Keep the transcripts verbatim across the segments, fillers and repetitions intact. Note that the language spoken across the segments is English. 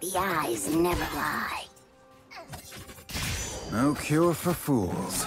The eyes never lie. No cure for fools.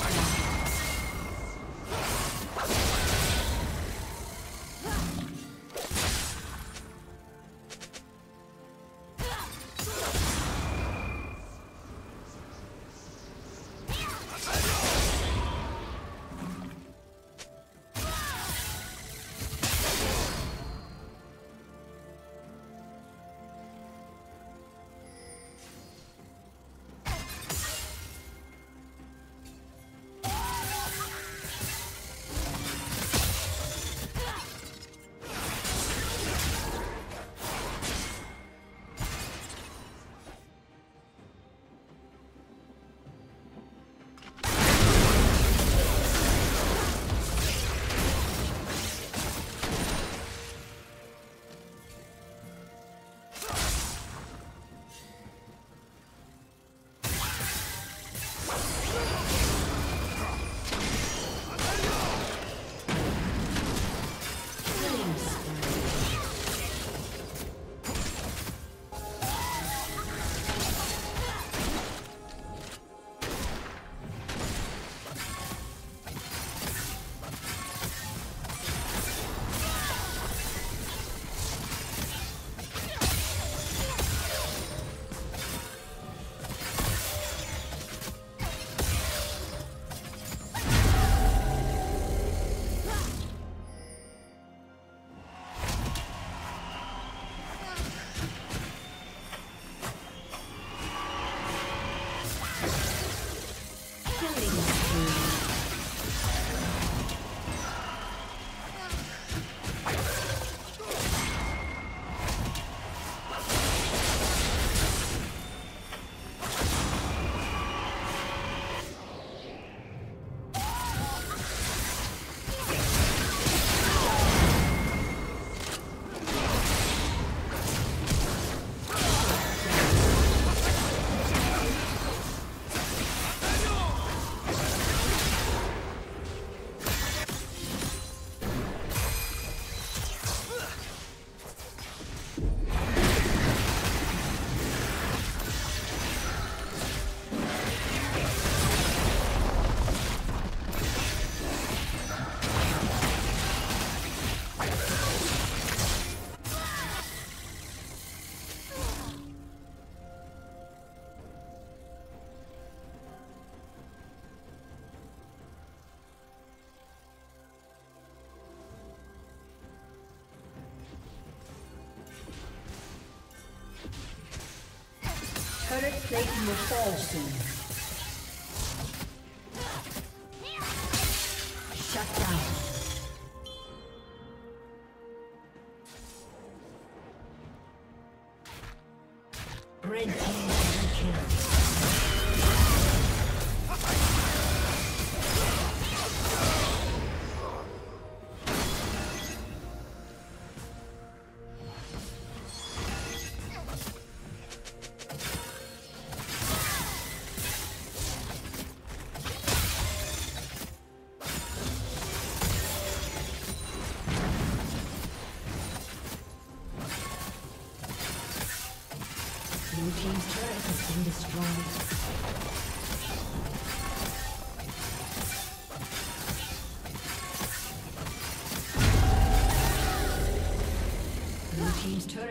Turret plate will fall soon. Blue team's turret has been destroyed. Blue team's turret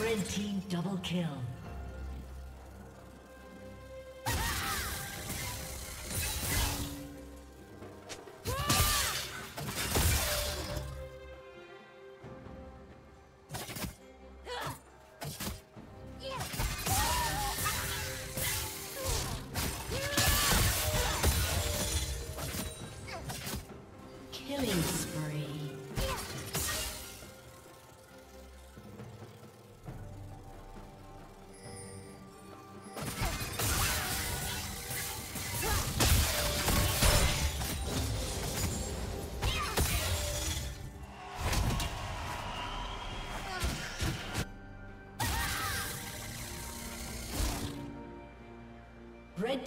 Red team double kill. Killing spree. Red